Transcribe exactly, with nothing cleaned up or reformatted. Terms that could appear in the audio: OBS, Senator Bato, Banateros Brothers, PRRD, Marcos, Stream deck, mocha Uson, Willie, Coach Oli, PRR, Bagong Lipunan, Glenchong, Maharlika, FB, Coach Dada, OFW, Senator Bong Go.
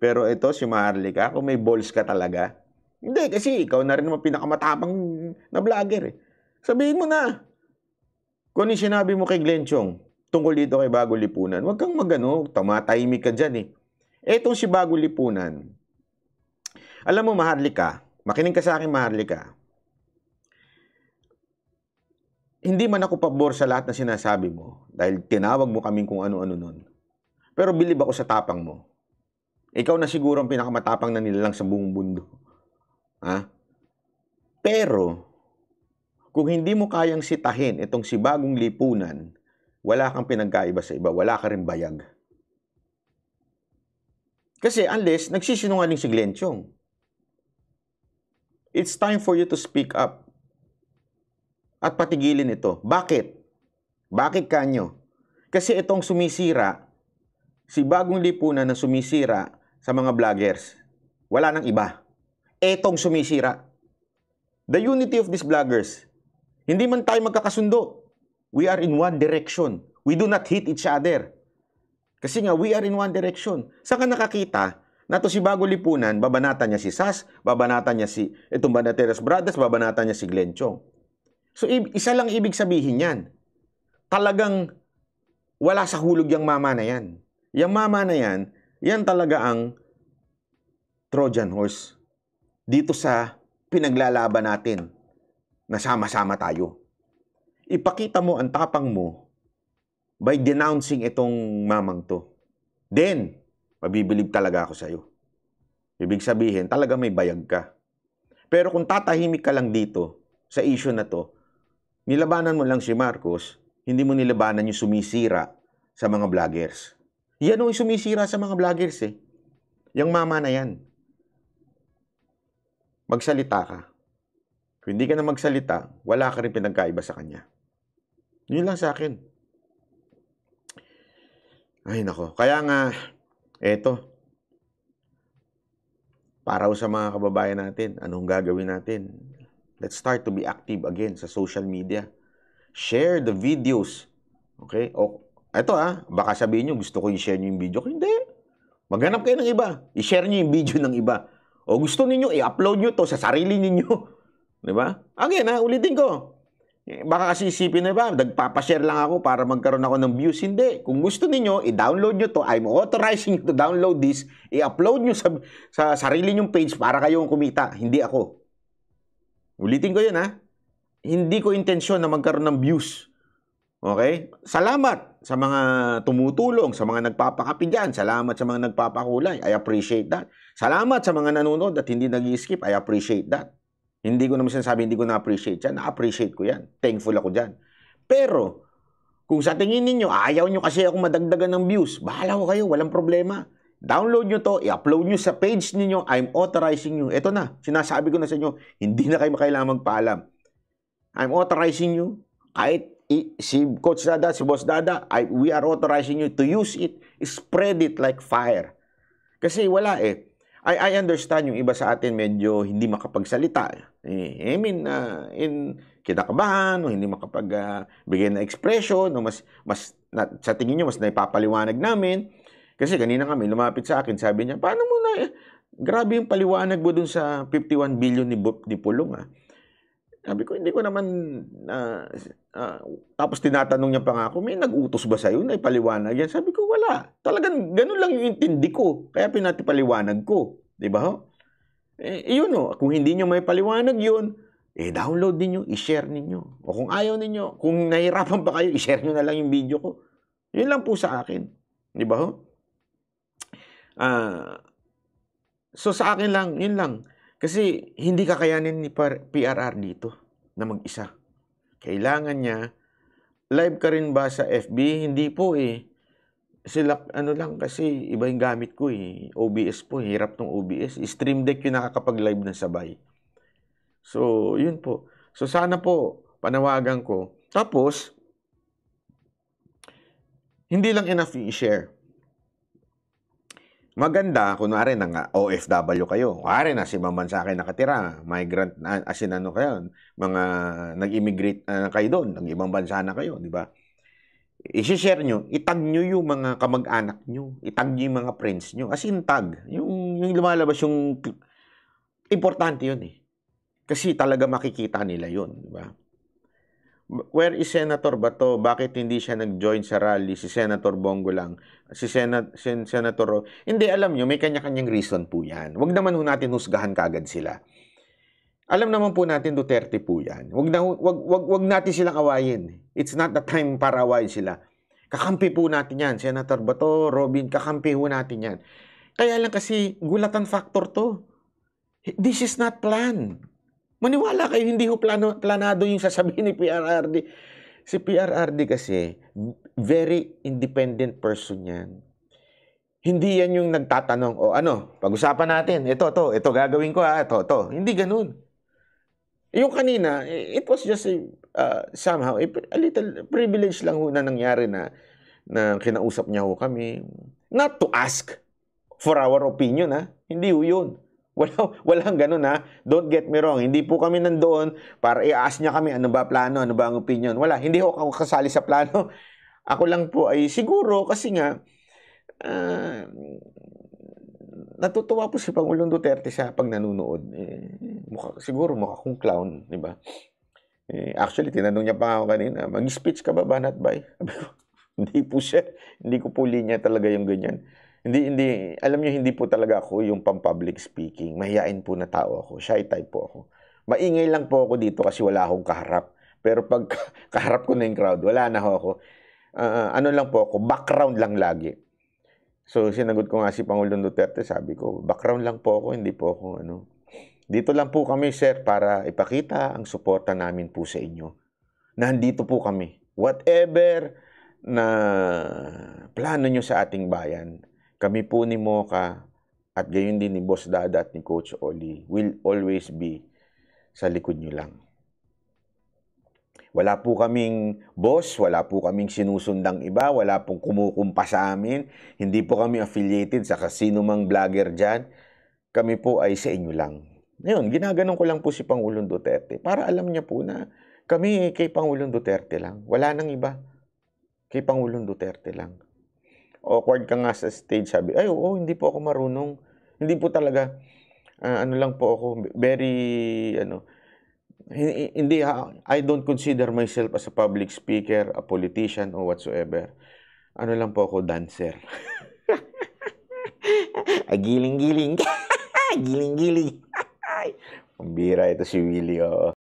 Pero ito, si Maharlika, kung may balls ka talaga, hindi, kasi ikaw na rin naman pinakamatapang na vlogger eh. Sabihin mo na, kung ano sinabi mo kay Glenchong tungkol dito kay Bagong Lipunan, huwag kang magano, tumatahimik ka dyan eh. Etong si Bagong Lipunan, alam mo Maharlika, makinig ka sa akin Maharlika, hindi man ako pabor sa lahat na sinasabi mo dahil tinawag mo kaming kung ano-ano nun. Pero bilib ako sa tapang mo. Ikaw na siguro ang pinakamatapang na nilalang sa buong mundo. Ha? Pero, kung hindi mo kayang sitahin itong si Bagong Lipunan, wala kang pinagkaiba sa iba, wala ka rin bayag. Kasi unless, nagsisinungaling si Glenchong. It's time for you to speak up. At patigilin ito. Bakit? Bakit kanyo? Kasi itong sumisira, si Bagong Lipunan na sumisira sa mga vloggers. Wala nang iba. Etong sumisira. The unity of these vloggers. Hindi man tayo magkakasundo. We are in one direction. We do not hit each other. Kasi nga, we are in one direction. Saan ka nakakita na to si Bagong Lipunan, babanatan niya si Sas, babanatan niya si itong Banateros Brothers, babanatan niya si Glenchong. So, isa lang ibig sabihin yan. Talagang wala sa hulog yung mama na yan. Yung mama na yan, yan talaga ang Trojan horse dito sa pinaglalaban natin na sama-sama tayo. Ipakita mo ang tapang mo by denouncing itong mamang to. Then, mabibilib talaga ako sa'yo. Ibig sabihin, talaga may bayag ka. Pero kung tatahimik ka lang dito sa issue na to, nilabanan mo lang si Marcos, hindi mo nilabanan yung sumisira sa mga vloggers. Yan o yung sumisira sa mga vloggers eh. Yung mama na yan. Magsalita ka. Kung hindi ka na magsalita, wala ka rin pinagkaiba sa kanya. Yun lang sa akin. Ay nako. Kaya nga, eto. Para sa mga kababayan natin, anong gagawin natin? Let's start to be active again sa social media. Share the videos. Okay? O, eto ah, baka sabihin nyo, gusto ko i-share nyo yung video. Hindi. Maghanap kayo ng iba. I-share nyo yung video ng iba. O gusto niyo i-upload nyo to sa sarili ninyo. Diba? Again ah, ulitin ko. Baka kasi isipin na ba, nagpapashare lang ako para magkaroon ako ng views. Hindi. Kung gusto niyo i-download nyo to, I'm authorizing you to download this. I-upload nyo sa, sa sarili nyong page para kayong kumita. Hindi ako. Ulitin ko yun ha. Hindi ko intensyon na magkaroon ng views. Okay? Salamat sa mga tumutulong, sa mga nagpapakapi dyan. Salamat sa mga nagpapakulay. I appreciate that. Salamat sa mga nanonood at hindi nag-skip. I appreciate that. Hindi ko naman sinasabi, hindi ko na-appreciate yan. Na-appreciate ko yan. Thankful ako dyan. Pero, kung sa tingin ninyo, ayaw nyo kasi akong madagdagan ng views, bahala ko kayo, walang problema. Download nyo to, i-upload nyo sa page ninyo, I'm authorizing you. Ito na, sinasabi ko na sa inyo, hindi na kayo kailangan magpaalam. I'm authorizing you. Kahit si Coach Dada, si Boss Dada, I, we are authorizing you to use it. Spread it like fire. Kasi wala eh. I, I understand yung iba sa atin medyo hindi makapagsalita. I mean, uh, in, kinakabahan, o hindi makapagbigay uh, na expression, o mas, mas na, sa tingin nyo, mas naipapaliwanag namin. Kasi kanina kami, lumapit sa akin, sabi niya, paano mo na, eh? Grabe yung paliwanag mo dun sa fifty-one billion ni, ni Pulong, ah. Sabi ko, hindi ko naman, uh, uh, tapos tinatanong niya pa nga ako, may nag-utos ba sa'yo na ipaliwanag yan? Sabi ko, wala. Talagang ganun lang yung intindi ko, kaya pinatipaliwanag ko. Diba ho? Eh, yun o, kung hindi nyo may paliwanag yun, eh, download ninyo, i-share ninyo. O kung ayaw ninyo, kung nahirapan pa kayo, i-share nyo na lang yung video ko. Yun lang po sa akin. Diba ho? Uh, so sa akin lang, yun lang. Kasi hindi kakayanin ni P R R dito na mag-isa. Kailangan niya. Live ka rin ba sa F B? Hindi po eh. Sila, ano lang kasi iba yung gamit ko eh. O B S po, hirap tong O B S. Stream deck yung nakakapag-live na sabay. So, yun po. So sana po, panawagan ko. Tapos, hindi lang enough i-share. Maganda, kunwari na O F W kayo. Kunwari na si maman sa akin nakatira, migrant, as in ano kayo, mga nag-immigrate uh, kayo doon, ng ibang bansa na kayo, di ba? i-share nyo, itag nyo yung mga kamag-anak nyo, itag nyo yung mga friends nyo. As in tag, yung, yung lumalabas yung, importante yun eh. Kasi talaga makikita nila yun, di ba? Where is Senator Bato? Bakit hindi siya nag-join sa rally? Si Senator Bong Go lang. Si Senat, Sen, Senator... Hindi, alam nyo, may kanya-kanyang reason po yan. Huwag naman po natin husgahan kaagad sila. Alam naman po natin, Duterte po yan. Huwag na, wag, wag, wag natin silang awayin. It's not the time para awayin sila. Kakampi po natin yan. Senator Bato, Robin, kakampi po natin yan. Kaya lang kasi, gulatan factor to. This is not planned. Maniwala kayo, hindi ho plano, planado yung sasabihin ni P R R D. Si P R R D kasi, very independent person yan. Hindi yan yung nagtatanong, o ano, pag-usapan natin, ito, to, ito gagawin ko ha, ito, to. Hindi ganun. Yung kanina, it was just a, uh, somehow, a, a little privilege lang ho na nangyari na, na kinausap niya ho kami. Not to ask for our opinion ha, hindi ho yun. Walang, walang ganun ha. Don't get me wrong. Hindi po kami nandoon para i-ask niya kami ano ba plano, ano ba ang opinion. Wala. Hindi ako kasali sa plano. Ako lang po ay siguro kasi nga uh, natutuwa po si Pangulong Duterte sa pag nanunood. Eh, mukha, siguro mukha kong clown. Diba? Eh, actually, tinanong niya pa ako kanina, mag-speech ka ba, Banatbay? Hindi po siya. Hindi ko po linya talaga yung ganyan. Hindi, hindi, alam niyo, hindi po talaga ako yung pang-public speaking. Mahiyain po na tao ako. Shy type po ako. Maingay lang po ako dito kasi wala akong kaharap. Pero pag kaharap ko na yung crowd, wala na ako. Uh, ano lang po ako, background lang lagi. So, sinagot ko nga si Pangulong Duterte, sabi ko, background lang po ako, hindi po ako, ano. Dito lang po kami, sir, para ipakita ang suporta namin po sa inyo. Nandito po kami. Whatever na plano nyo sa ating bayan, kami po ni Mocha at gayon din ni Boss Dada at ni Coach Oli will always be sa likod nyo lang. Wala po kaming boss, wala po kaming sinusundang iba, wala pong kumukumpa sa amin, hindi po kami affiliated sa kasino mang vlogger dyan. Kami po ay sa inyo lang. Ngayon, ginaganon ko lang po si Pangulong Duterte para alam niya po na kami kay Pangulong Duterte lang. Wala nang iba. Kay Pangulong Duterte lang. Awkward ka nga sa stage, sabi, ay, oo, hindi po ako marunong. Hindi po talaga, uh, ano lang po ako, very, ano, hindi, I don't consider myself as a public speaker, a politician, or whatsoever. Ano lang po ako, dancer. Agiling-giling. Agiling-giling. Pambira, ito si Willie, oo.